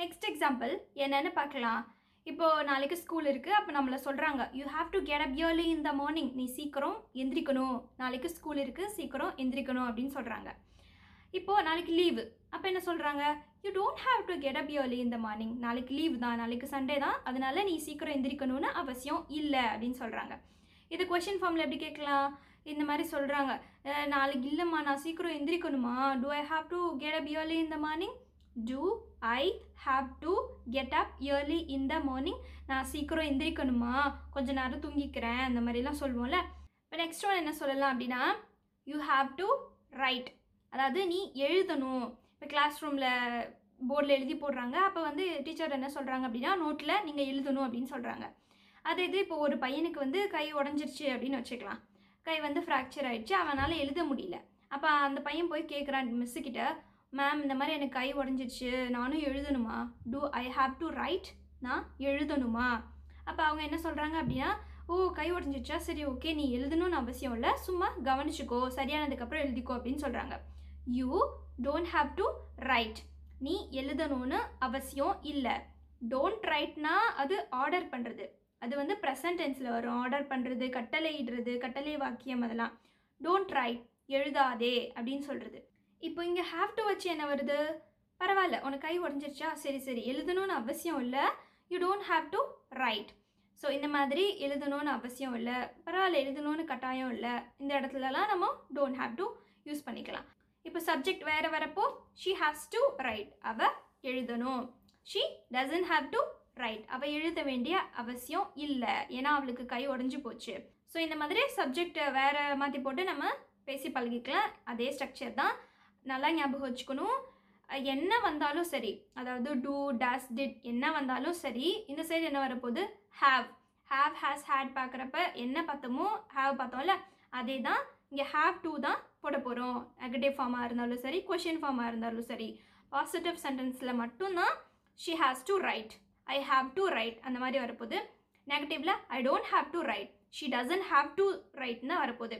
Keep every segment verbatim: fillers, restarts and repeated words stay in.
Next example என்னன்னு பார்க்கலாம் இப்போ நாளைக்கு ஸ்கூல் இருக்கு அப்ப நம்மள சொல்றாங்க you have to get up early in the morning நீ சீக்கிரம் எந்திரிக்கணும் நாளைக்கு ஸ்கூல் இருக்கு சீக்கிரம் எந்திரிக்கணும் அப்படினு சொல்றாங்க இப்போ நாளைக்கு லீவு அப்ப என்ன சொல்றாங்க you don't have to get up early in the morning நாளைக்கு லீவு தான் நாளைக்கு சண்டே தான் அதனால நீ சீக்கிரம் எந்திரிக்கணும்னு அவசியம் இல்ல அப்படினு சொல்றாங்க இது क्वेश्चन ஃபார்ம்ல எப்படி கேட்கலாம் இந்த மாதிரி சொல்றாங்க நாளைக்கு இல்லம்மா நான் சீக்கிரம் எந்திரிக்கணுமா do I have to get up early in the morning Do I have to get up early in the morning? நான் சீக்கிரம் எந்திரிக்கணுமா கொஞ்ச நேரம் தூங்கிக்கிறேன் அந்த மாதிரி எல்லாம் சொல்வோம்ல. இப்போ நெக்ஸ்ட் ஒன் என்ன சொல்லலாம் அப்படினா you have to write. அதாவது நீ எழுதணும். இப்போ கிளாஸ் ரூம்ல போர்ட்ல எழுதி போடுறாங்க. அப்ப வந்து டீச்சர் என்ன சொல்றாங்க அப்படினா நோட்ல நீங்க எழுதணும் அப்படினு சொல்றாங்க. அது இது இப்போ ஒரு பையனுக்கு வந்து கை உடைஞ்சிருச்சு அப்படினு வெச்சுக்கலாம். கை வந்து fracture ஆயிடுச்சு. அவனால எழுத முடியல. அப்ப அந்த பையன் போய் கேக்குறான் மிஸ் கிட்ட मैम இந்த மாதிரி எனக்கு கை உடைஞ்சிடுச்சு நானும் எழுதணுமா do I have to write நான் எழுதணுமா அப்ப அவங்க என்ன சொல்றாங்க அப்படினா ஓ கை உடைஞ்சிடுச்சா சரி ஓகே நீ எழுதணும்னு அவசியம் இல்ல சும்மா கவனிச்சுக்கோ சரியானதுக்கு அப்புறம் எழுதிக்கோ அப்படினு சொல்றாங்க you don't have to write நீ எழுதணும்னு அவசியம் இல்ல don't write னா அது ஆர்டர் பண்றது அது வந்து present tenseல வரும் ஆர்டர் பண்றது கட்டளையிடுறது கட்டளை வாக்கியம் அதெல்லாம் don't write எழுதாதே அப்படினு சொல்றது இப்போ இங்க have to வச்சு என்ன வருது பரவாயில்லை உனக்கு கை உடைஞ்சிடுச்சா சரி சரி எழுதணும்னு அவசியம் இல்ல you don't have to write so இந்த மாதிரி எழுதணும்னு அவசியம் இல்ல பரவாயில்லை எழுதணும்னு கட்டாயம் இல்ல இந்த இடத்துலலாம் நம்ம don't have to யூஸ் பண்ணிக்கலாம் இப்போ சப்ஜெக்ட் வேற வரப்போ she has to write அவ எழுதணும் she doesn't have to write அவ எழுத வேண்டிய அவசியம் இல்ல ஏனா அவளுக்கு கை உடைஞ்சு போச்சு சோ இந்த மாதிரி சப்ஜெக்ட் வேற மாத்தி போட்டு நம்ம பேசி பழகிக்கலாம் அதே ஸ்ட்ரக்சர் தான் நல்லா ஞாபகம் வச்சுக்கணும் என்ன வந்தாலும் சரி அதாவது do does did என்ன வந்தாலும் சரி இந்த சைடு என்ன வரப்போகுது have have has had பார்க்கறப்ப என்ன பார்த்தமோ have பார்த்தோம்ல அதேதான் இங்க have to தான் போட போறோம் நெகட்டிவ் ஃபார்மா இருந்தாலும் சரி क्वेश्चन ஃபார்மா இருந்தாலும் சரி பாசிட்டிவ் சென்டென்ஸ்ல மட்டும் தான் she has to write I have to write அந்த மாதிரி வரப்போகுது நெகட்டிவ்ல I don't have to write she doesn't have to write ன்னு வரப்போகுது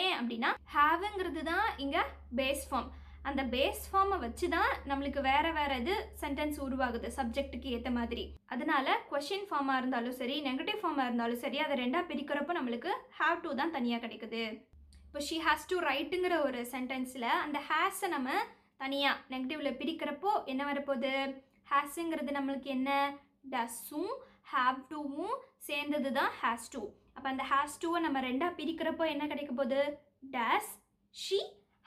ஏன் அப்படினா haveங்கிறது தான் இங்க பேஸ் ஃபார்ம் அந்த பேஸ் ஃபார்மை வச்சு தான் நமக்கு வேற வேற இது சென்டென்ஸ் உருவாகுது சப்ஜெக்ட்டுக்கு ஏத்த மாதிரி அதனால क्वेश्चन ஃபார்மா இருந்தாலும் சரி நெகட்டிவ் ஃபார்மா இருந்தாலும் சரி அத ரெண்டா பிரிக்கிறப்ப நமக்கு have to தான் தனியா கிடைக்குது இப்போ she has to writeங்கற ஒரு சென்டென்ஸ்ல அந்த has நம்ம தனியா நெகட்டிவ்ல பிரிக்கிறப்போ என்ன வரப்போகுது hasங்கிறது நமக்கு என்ன doesம் have toம் சேர்ந்தது தான் has to அப்ப அந்த has to நம்ம ரெண்டா பிரிக்கிறப்போ என்ன கிடைக்க போகுது does she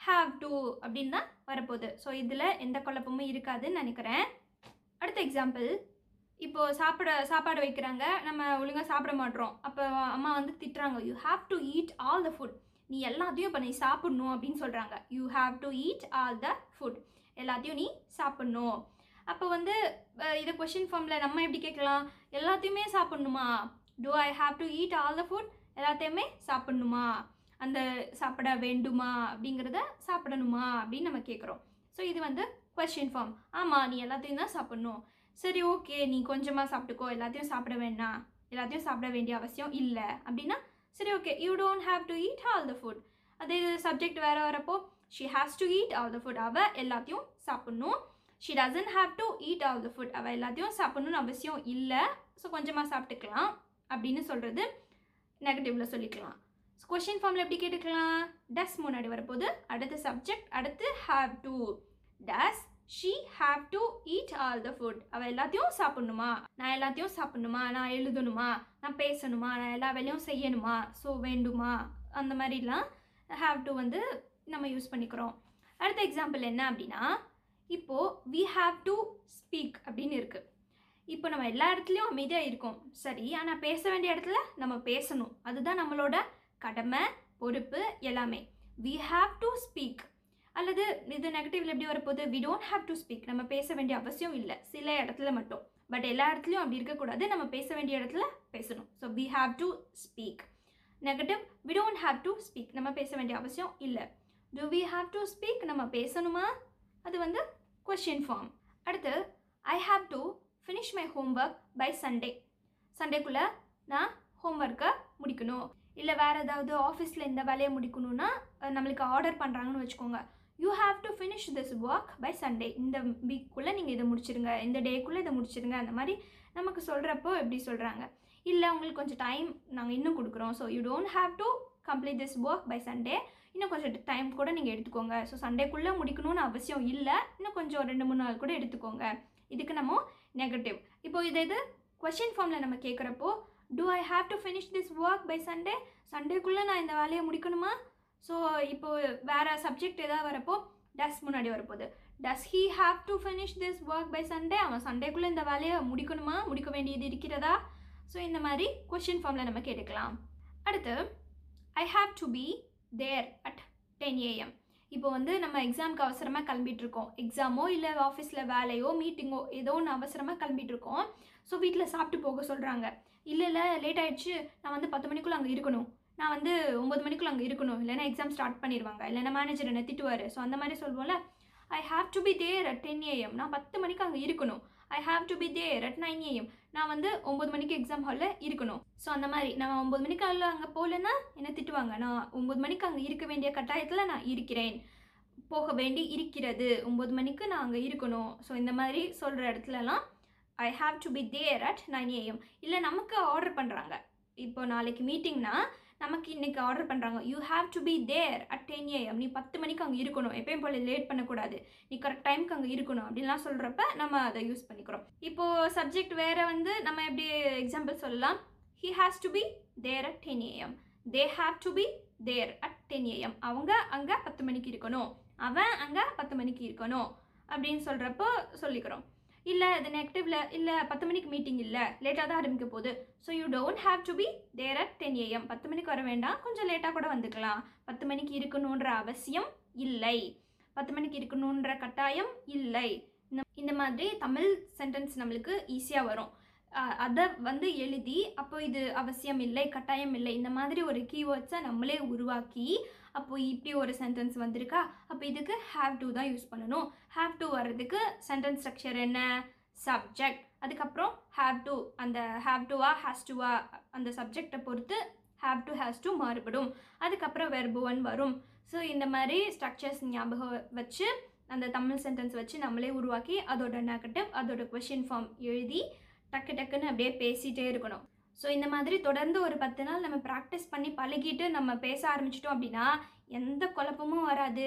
have to அப்படினா வரப்போகுது சோ இதுல எந்த குழப்பமும் இருக்காதுன்னு நினைக்கிறேன் அடுத்த எக்ஸாம்பிள் இப்போ சாப்பாடு சாப்பாடு வைக்கறாங்க நம்ம ஒழுங்கா சாப்பிட மாட்டோம் அப்ப அம்மா வந்து திட்றாங்க you have to eat all the food நீ எல்லாத்தையும் பண்ணி சாப்பிடணும் அப்படினு சொல்றாங்க you have to eat all the food எல்லாத்தையும் நீ சாப்பிடணும் அப்ப வந்து இத क्वेश्चन ஃபார்ம்ல நம்ம எப்படி கேட்கலாம் எல்லாத்தையுமே சாப்பிடணுமா Do I have to eat all the food? எல்லாத்தையுமே சாப்பிடணுமா அந்த சாப்பிட வேண்டுமா அப்படிங்கறத சாப்பிடணுமா அப்படி நம்ம கேக்குறோம் சோ இது வந்து क्वेश्चन ஃபார்ம் ஆமா நீ எல்லாத்தையும் தான் சாப்பிடணும் சரி ஓகே நீ கொஞ்சமா சாப்பிட்டுக்கோ எல்லாத்தையும் சாப்பிட வேண்டாம் எல்லாத்தையும் சாப்பிட வேண்டிய அவசியம் இல்ல அப்படினா சரி okay you don't have to eat all the food அதே சப்ஜெக்ட் வேற வரப்போ she has to eat all the food அவ எல்லாத்தையும் சாப்பிடணும் she doesn't have to eat all the food அவ எல்லாத்தையும் சாப்பிடணும்னு அவசியம் இல்ல சோ கொஞ்சமா சாப்பிட்டுக்கலாம் அப்படினு சொல்றது நெகட்டிவ்ல சொல்லிக்கலாம் क्वेश्चन ஃபார்ம்ல எப்படி கேட்கலாம் does முன்னாடி வரப்போது அடுத்து சப்ஜெக்ட் அடுத்து have to does she have to eat all the food அவ எல்லாத்தையும் சாப்பிடணுமா நான் எல்லாத்தையும் சாப்பிடணுமா நான் எழுதணுமா நான் பேசணுமா நான் எல்லா வேலையும் செய்யணுமா சோ வேண்டுமா அந்த மாதிரிலாம் have to வந்து நம்ம யூஸ் பண்ணிக்கிறோம் அடுத்த எக்ஸாம்பிள் என்ன அப்படினா இப்போ we have to speak அப்படினு இருக்கு இப்போ நம்ம எல்லா இடத்துலயும் அமைதியா இருக்கோம் சரி ஆனா பேச வேண்டிய இடத்துல நம்ம பேசணும் அதுதான் நம்மளோட கடமை பொறுப்பு எல்லாமே we have to speak அல்லது இது நெகட்டிவ்ல எப்படி வரப்போகுது we don't have to speak நம்ம பேச வேண்டிய அவசியம் இல்ல சில இடத்துல மட்டும் பட் எல்லா இடத்துலயும் அப்படி இருக்க கூடாது நம்ம பேச வேண்டிய இடத்துல பேசணும் so we have to speak negative we don't have to speak நம்ம பேச வேண்டிய அவசியம் இல்ல do we have to speak நம்ம பேசணுமா அது வந்து क्वेश्चन ஃபார்ம் அடுத்து I have to finish my homework by sunday sunday குள்ள நான் homework முடிக்கணும் இல்ல வேற ஏதாவது ஆபீஸ்ல இந்த வேலைய முடிக்கணும்னா நமக்கு ஆர்டர் பண்றாங்கன்னு வெச்சுக்கோங்க you have to finish this work by Sunday. இந்த வீக்குள்ள நீங்கள் இதை முடிச்சிருங்க, இந்த டேக்குள்ளே இதை முடிச்சிருங்க அந்த மாதிரி நமக்கு சொல்கிறப்போ எப்படி சொல்கிறாங்க, இல்லை உங்களுக்கு கொஞ்சம் டைம் நாங்கள் இன்னும் கொடுக்குறோம், so you don't have to complete this work by Sunday, இன்னும் கொஞ்சம் டைம் கூட நீங்கள் எடுத்துக்கோங்க, ஸோ சண்டேக்குள்ளே முடிக்கணும்னு அவசியம் இல்லை, இன்னும் கொஞ்சம் ரெண்டு மூணு நாள் கூட எடுத்துக்கோங்க. இதுக்கு நம்ம நெகட்டிவ். இப்போது இதை இது கொஷின் ஃபார்மில் நம்ம கேட்குறப்போ do I have to finish this work by Sunday? சண்டேக்குள்ளே நான் இந்த வேலையை முடிக்கணுமா? ஸோ இப்போது வேறு சப்ஜெக்ட் எதாவது வரப்போ டஸ் முன்னாடி வரப்போகுது. Does he have to finish this work by Sunday? அவன் சண்டேக்குள்ளே இந்த வேலையை முடிக்கணுமா, முடிக்க வேண்டியது இருக்கிறதா? ஸோ இந்த மாதிரி கொஷின் ஃபார்மில் நம்ம கேட்டுக்கலாம். அடுத்து I have to be there at ten AM. இப்போ வந்து நம்ம எக்ஸாமுக்கு அவசரமாக கிளம்பிட்டுருக்கோம், எக்ஸாமோ இல்லை ஆஃபீஸில் வேலையோ மீட்டிங்கோ ஏதோ ஒன்று அவசரமாக கிளம்பிட்டுருக்கோம், ஸோ வீட்டில் சாப்பிட்டு போக சொல்கிறாங்க. இல்லை இல்லை லேட் ஆகிடுச்சு, நான் வந்து பத்து மணிக்குள்ளே அங்கே இருக்கணும், நான் வந்து ஒம்பது மணிக்குள்ளே அங்கே இருக்கணும், இல்லைனா எக்ஸாம் ஸ்டார்ட் பண்ணிடுவாங்க, இல்லைனா மேனேஜர் என்ன திட்டுவார், ஸோ அந்த மாதிரி சொல்லுவோம்ல. I have to be there at ten AM, நான் பத்து மணிக்கு அங்கே இருக்கணும். I have to be there at nine AM, நான் வந்து ஒம்பது மணிக்கு எக்ஸாம் ஹாலில் இருக்கணும். ஸோ அந்த மாதிரி நான் ஒம்பது மணிக்கு ஹாலில் அங்கே போகலன்னா என்ன திட்டுவாங்க, நான் ஒம்பது மணிக்கு அங்கே இருக்க வேண்டிய கட்டாயத்தில் நான் இருக்கிறேன், போக வேண்டி இருக்கிறது, ஒம்பது மணிக்கு நான் அங்கே இருக்கணும். ஸோ இந்த மாதிரி சொல்கிற இடத்துலலாம் I have to be there at nine AM. இல்லை நமக்கு ஆர்டர் பண்ணுறாங்க, இப்போ நாளைக்கு மீட்டிங்னா நமக்கு இன்றைக்கி ஆர்டர் பண்ணுறாங்க, you have to be there at ten AM, நீ பத்து மணிக்கு அங்கே இருக்கணும், எப்பயும் போல லேட் பண்ணக்கூடாது, நீ கரெக்ட் டைமுக்கு அங்கே இருக்கணும் அப்படின்லாம் சொல்கிறப்ப நம்ம அதை யூஸ் பண்ணிக்கிறோம். இப்போது சப்ஜெக்ட் வேறு வந்து நம்ம எப்படி எக்ஸாம்பிள் சொல்லலாம், he has to be there at ten AM, they have to be there at ten AM, அவங்க அங்கே பத்து மணிக்கு இருக்கணும், அவன் அங்கே பத்து மணிக்கு இருக்கணும் அப்படின்னு சொல்கிறப்போ சொல்லிக்கிறோம். இல்லை அது நெகட்டிவ்ல, இல்லை பத்து மணிக்கு மீட்டிங் இல்லை, லேட்டாக தான் ஆரம்பிக்க போகுது, so you don't have to be there at ten AM, பத்து மணிக்கு வர வேண்டாம், கொஞ்சம் லேட்டாக கூட வந்துக்கலாம், பத்து மணிக்கு இருக்கணுன்ற அவசியம் இல்லை, பத்து மணிக்கு இருக்கணுன்ற கட்டாயம் இல்லை. இந்த மாதிரி தமிழ் சென்டென்ஸ் நம்மளுக்கு ஈஸியாக வரும். அதை வந்து எழுதி அப்போ இது அவசியம் இல்லை, கட்டாயம் இல்லை, இந்த மாதிரி ஒரு கீவேர்ட்ஸை நம்மளே உருவாக்கி அப்போது இப்படி ஒரு சென்டென்ஸ் வந்திருக்கா, அப்போ இதுக்கு ஹாவ் டு தான் யூஸ் பண்ணணும். ஹாவ் டு வர்றதுக்கு சென்டென்ஸ் ஸ்ட்ரக்சர் என்ன, சப்ஜெக்ட், அதுக்கப்புறம் ஹாவ் டு, அந்த ஹாவ் டுவா ஹேஸ் டுவா அந்த சப்ஜெக்டை பொறுத்து ஹாவ் டு ஹேஸ் டு மாறுபடும், அதுக்கப்புறம் வெர்புவன் வரும். ஸோ இந்த மாதிரி ஸ்ட்ரக்சர்ஸ் ஞாபகம் வச்சு அந்த தமிழ் சென்டென்ஸ் வச்சு நம்மளே உருவாக்கி அதோட நெகட்டிவ் அதோட கொஷின் ஃபார்ம் எழுதி டக்கு டக்குன்னு அப்படியே பேசிகிட்டே இருக்கணும். ஸோ இந்த மாதிரி தொடர்ந்து ஒரு பத்து நாள் நம்ம ப்ராக்டிஸ் பண்ணி பழகிட்டு நம்ம பேச ஆரம்பிச்சிட்டோம் அப்படின்னா எந்த குழப்பமும் வராது.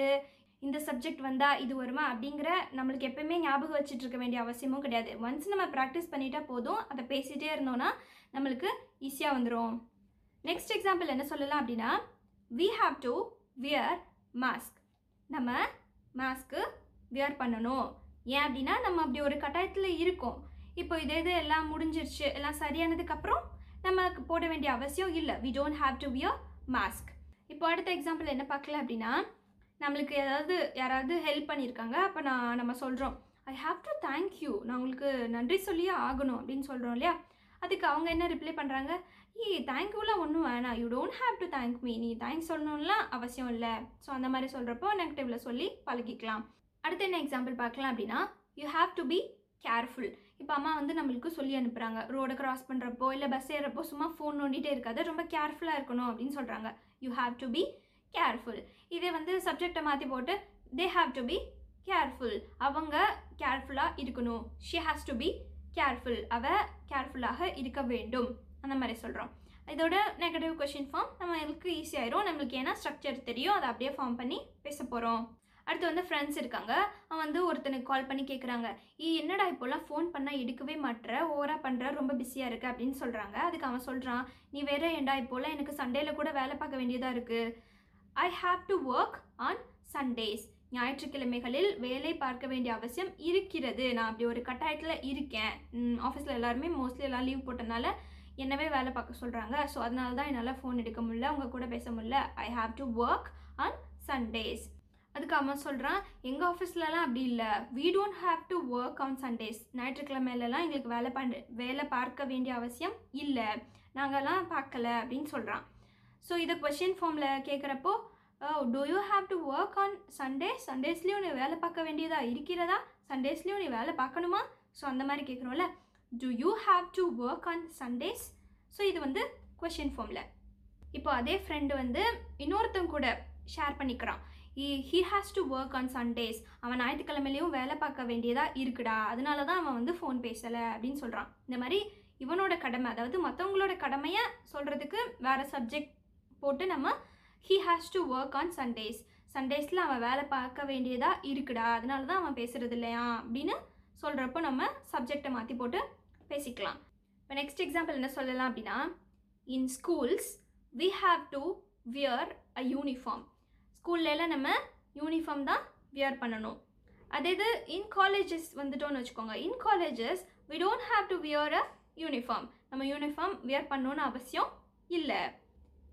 இந்த சப்ஜெக்ட் வந்தால் இது வருமா அப்படிங்கிற நம்மளுக்கு எப்போயுமே ஞாபகம் வச்சுட்டு இருக்க வேண்டிய அவசியமும் கிடையாது. ஒன்ஸ் நம்ம ப்ராக்டிஸ் பண்ணிட்டா போதும், அதை பேசிகிட்டே இருந்தோன்னா நம்மளுக்கு ஈஸியாக வந்துடும். நெக்ஸ்ட் எக்ஸாம்பிள் என்ன சொல்லலாம் அப்படின்னா, we have to wear mask, நம்ம மாஸ்க்கு வியர் பண்ணணும், ஏன் அப்படின்னா நம்ம அப்படி ஒரு கட்டாயத்தில் இருக்கோம். இப்போ இதே இது எல்லாம் முடிஞ்சிருச்சு, எல்லாம் சரியானதுக்கப்புறம் நமக்கு போட வேண்டிய அவசியம் இல்லை, we don't have to wear mask. இப்போ அடுத்த எக்ஸாம்பிள் என்ன பார்க்கல அப்படின்னா, நம்மளுக்கு ஏதாவது யாராவது ஹெல்ப் பண்ணியிருக்காங்க, அப்போ நான் நம்ம சொல்கிறோம் I have to thank you, நான் உங்களுக்கு நன்றி சொல்லியே ஆகணும் அப்படின்னு சொல்கிறோம் இல்லையா. அதுக்கு அவங்க என்ன ரிப்ளை பண்ணுறாங்க, ஏ தேங்க்யூலாம் ஒன்றும் வேணாம், you don't have to thank me, நீ தேங்க்ஸ் சொல்லணும்லாம் அவசியம் இல்லை. ஸோ அந்த மாதிரி சொல்கிறப்போ நெகட்டிவில் சொல்லி பழகிக்கலாம். அடுத்து என்ன எக்ஸாம்பிள் பார்க்கலாம் அப்படின்னா, you have to be careful. இப்போ அம்மா வந்து நம்மளுக்கு சொல்லி அனுப்புகிறாங்க, ரோடை க்ராஸ் பண்ணுறப்போ இல்லை பஸ் ஏறுறப்போ சும்மா ஃபோன் நோண்டிகிட்டே இருக்காது, ரொம்ப கேர்ஃபுல்லாக இருக்கணும் அப்படின்னு சொல்கிறாங்க, you have to be careful. இதே வந்து சப்ஜெக்டை மாற்றி போட்டு they have to be careful, அவங்க கேர்ஃபுல்லாக இருக்கணும், she has to be careful, அவள் கேர்ஃபுல்லாக இருக்க வேண்டும் அந்த மாதிரி சொல்கிறோம். இதோட நெகட்டிவ் கொஷின் ஃபார்ம் நம்மளுக்கு ஈஸியாகிடும், நம்மளுக்கு ஏன்னா ஸ்ட்ரக்சர் தெரியும், அதை அப்படியே ஃபார்ம் பண்ணி பேச போகிறோம். அடுத்து வந்து ஃப்ரெண்ட்ஸ் இருக்காங்க, அவன் வந்து ஒருத்தனுக்கு கால் பண்ணி கேட்குறாங்க, ஏ என்னடா இப்போல்லாம் ஃபோன் பண்ணால் எடுக்கவே மாட்டுற, ஓவராக பண்ணுற, ரொம்ப பிஸியாக இருக்குது அப்படின்னு சொல்கிறாங்க. அதுக்கு அவன் சொல்கிறான், நீ வேற ஏண்டா இப்போல்லாம் எனக்கு சண்டேயில் கூட வேலை பார்க்க வேண்டியதாக இருக்குது, I have to work on Sundays, ஞாயிற்றுக்கிழமைகளில் வேலை பார்க்க வேண்டிய அவசியம் இருக்கிறது, நான் அப்படி ஒரு கட்டாயத்தில் இருக்கேன், ஆஃபீஸில் எல்லாருமே மோஸ்ட்லி எல்லாம் லீவ் போட்டனால என்னவே வேலை பார்க்க சொல்கிறாங்க, ஸோ அதனால தான் என்னால் ஃபோன் எடுக்க முடியல, அவங்க கூட பேச முடியல, I have to work on Sundays. அதுக்கு அவன் சொல்கிறான், எங்கள் ஆஃபீஸ்லலாம் அப்படி இல்லை, we don't have to work on Sundays, ஞாயிற்றுக்கிழமையிலலாம் எங்களுக்கு வேலை பண்ண வேலை பார்க்க வேண்டிய அவசியம் இல்லை, நாங்கள்லாம் பார்க்கலை அப்படின்னு சொல்கிறான். ஸோ இதை கொஷின் ஃபார்மில் கேட்குறப்போ do you have to work on Sundays, சண்டேஸ்லேயும் நீ வேலை பார்க்க வேண்டியதா இருக்கிறதா, சண்டேஸ்லேயும் நீ வேலை பார்க்கணுமா, ஸோ அந்த மாதிரி கேட்குறோம்ல, do you have to work on Sundays. So இது வந்து கொஷின் ஃபார்மில். இப்போ அதே ஃப்ரெண்டு வந்து இன்னொருத்தன் கூட ஷேர் பண்ணிக்கிறான், he, he has to work on Sundays. அவன் ஞாயிற்றுக்கிழமையிலையும் வேலை பார்க்க வேண்டியதாக இருக்குடா, அதனால தான் அவன் வந்து ஃபோன் பேசலை அப்படின்னு சொல்கிறான். இந்த மாதிரி இவனோட கடமை, அதாவது மற்றவங்களோட கடமையை சொல்கிறதுக்கு வேறு சப்ஜெக்ட் போட்டு நம்ம he has to work on Sundays. சண்டேஸில் அவன் வேலை பார்க்க வேண்டியதாக இருக்குடா, அதனால தான் அவன் பேசுகிறது இல்லையா அப்படின்னு சொல்கிறப்போ நம்ம சப்ஜெக்டை மாற்றி போட்டு பேசிக்கலாம். இப்போ நெக்ஸ்ட் எக்ஸாம்பிள் என்ன சொல்லலாம் அப்படின்னா, in schools we have to wear a uniform. ஸ்கூல்லலாம் நம்ம யூனிஃபார்ம் தான் வியர் பண்ணணும். அதே இது இன் காலேஜஸ் வந்துட்டோன்னு வச்சுக்கோங்க, in colleges we don't have to wear a uniform. நம்ம யூனிஃபார்ம் வியர் பண்ணணும்னு அவசியம் இல்லை.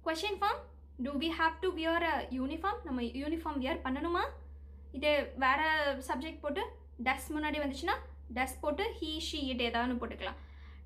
question form, do we have to wear a uniform? நம்ம யூனிஃபார்ம் வியர் பண்ணணுமா? இதே வேறு சப்ஜெக்ட் போட்டு டஸ் முன்னாடி வந்துச்சுன்னா டஸ் போட்டு he she it ஏதாவதுன்னு போட்டுக்கலாம்.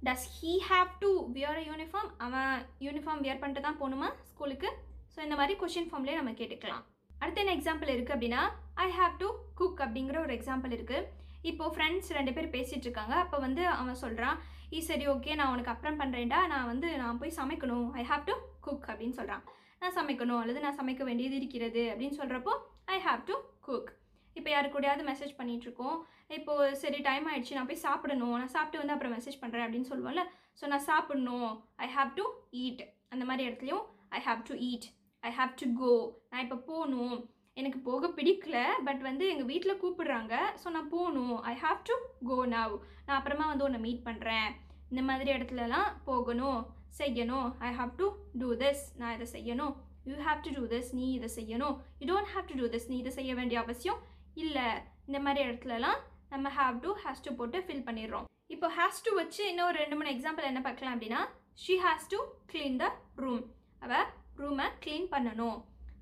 does he have to wear a uniform? அவன் யூனிஃபார்ம் வியர் பண்ணிட்டு தான் போகணுமா ஸ்கூலுக்கு? ஸோ இந்த மாதிரி கொஷின் ஃபார்ம்லேயே நம்ம கேட்டுக்கலாம். அடுத்த என்ன எக்ஸாம்பிள் இருக்குது அப்படின்னா, ஐ ஹாவ் டு குக் அப்படிங்கிற ஒரு எக்ஸாம்பிள் இருக்குது. இப்போது ஃப்ரெண்ட்ஸ் ரெண்டு பேர் பேசிகிட்டு இருக்காங்க. அப்போ வந்து அவன் சொல்கிறான், ஈ சரி ஓகே நான் உனக்கு அப்புறம் பண்ணுறேன்டா, நான் வந்து நான் போய் சமைக்கணும், ஐ ஹாவ் டு குக் அப்படின்னு சொல்கிறான். நான் சமைக்கணும் அல்லது நான் சமைக்க வேண்டியது இருக்கிறது அப்படின்னு சொல்கிறப்போ ஐ ஹாவ் டு குக். இப்போ யாரு கூடயாவது மெசேஜ் பண்ணிகிட்ருக்கோம், இப்போது சரி டைம் ஆகிடுச்சு நான் போய் சாப்பிடணும், நான் சாப்பிட்டு வந்து அப்புறம் மெசேஜ் பண்ணுறேன் அப்படின்னு சொல்லுவோம்ல. ஸோ நான் சாப்பிடணும், ஐ ஹாவ் டு ஈட். அந்த மாதிரி இடத்துலையும் I have to eat, I have to go. நான் இப்போ போகணும், எனக்கு போக பிடிக்கல, பட் வந்து எங்கள் வீட்டில் கூப்பிடுறாங்க, ஸோ நான் போகணும், I have to go now. நான் அப்புறமா வந்து உன்னை மீட் பண்ணுறேன். இந்த மாதிரி இடத்துலலாம் போகணும், செய்யணும், I have to do this. நான் இதை செய்யணும், you have to do this. நீ இதை செய்யணும், you don't have to do this. நீ இதை செய்ய வேண்டிய அவசியம் இல்லை. இந்த மாதிரி இடத்துலலாம் நம்ம ஹாவ் டு ஹேஸ் டு போட்டு ஃபில் பண்ணிடுறோம். இப்போ ஹேஸ் டு வச்சு இன்னும் ஒரு ரெண்டு மூணு எக்ஸாம்பிள் என்ன பார்க்கலாம் அப்படின்னா, she has to clean the room. அவள் ரூமை க்ளீன் பண்ணணும்.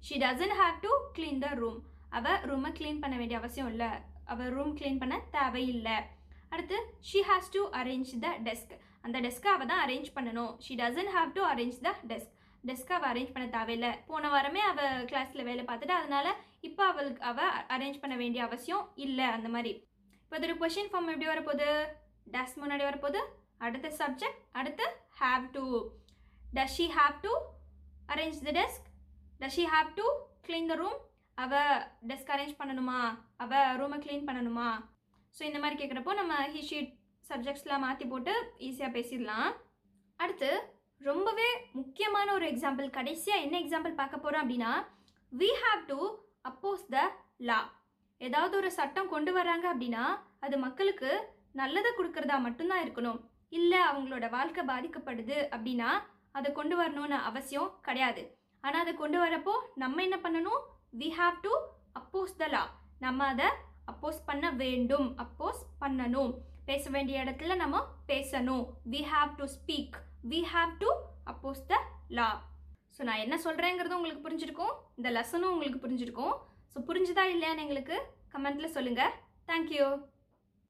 She doesn't have to clean the room. அவள் ரூமை க்ளீன் பண்ண வேண்டிய அவசியம் இல்லை, அவள் ரூம் க்ளீன் பண்ண தேவையில்லை. அடுத்து she has to arrange the desk. அந்த டெஸ்க்கை அவள் தான் அரேஞ்ச் பண்ணணும். She doesn't have to arrange the desk. டெஸ்க்கை அவள் அரேஞ்ச் பண்ண தேவையில்லை. போன வாரமே அவள் கிளாஸில் வேலை பார்த்துட்டு அதனால் இப்போ அவளுக்கு அவள் அரேஞ்ச் பண்ண வேண்டிய அவசியம் இல்லை. அந்த மாதிரி இப்போ அது ஒரு கொஷின் ஃபார்ம் எப்படி வரப்போகுது? டஸ் முன்னாடி வரப்போகுது, அடுத்த சப்ஜெக்ட், அடுத்து have to. Does she have to arrange the desk? Does she have to clean the room? அவள் டெஸ்க் அரேஞ்ச் பண்ணணுமா, அவள் ரூமை க்ளீன் பண்ணணுமா? ஸோ இந்த மாதிரி கேட்குறப்போ நம்ம ஹி ஷீ சப்ஜெக்ட்ஸ்லாம் மாற்றி போட்டு ஈஸியாக பேசிடலாம். அடுத்து ரொம்பவே முக்கியமான ஒரு எக்ஸாம்பிள், கடைசியாக என்ன எக்ஸாம்பிள் பார்க்க போகிறோம் அப்படின்னா, we have to oppose the law. ஏதாவது ஒரு சட்டம் கொண்டு வராங்க அப்படின்னா அது மக்களுக்கு நல்லதை கொடுக்கறதா மட்டும்தான் இருக்கணும். இல்லை அவங்களோட வாழ்க்கை பாதிக்கப்படுது அப்படின்னா அதை கொண்டு வரணும்னு அவசியம் கிடையாது. ஆனால் அதை கொண்டு வரப்போ நம்ம என்ன பண்ணணும், we have to oppose the law. நம்ம அதை அப்போஸ் பண்ண வேண்டும், அப்போஸ் பண்ணணும். பேச வேண்டிய இடத்துல நம்ம பேசணும். we have to speak, we have to oppose the law. So நான் என்ன சொல்கிறேங்கிறது உங்களுக்கு புரிஞ்சிருக்கும், இந்த லெசனும் உங்களுக்கு புரிஞ்சிருக்கும். ஸோ புரிஞ்சுதா இல்லையான்னு எங்களுக்கு கமெண்ட்டில் சொல்லுங்கள். தேங்க்யூ.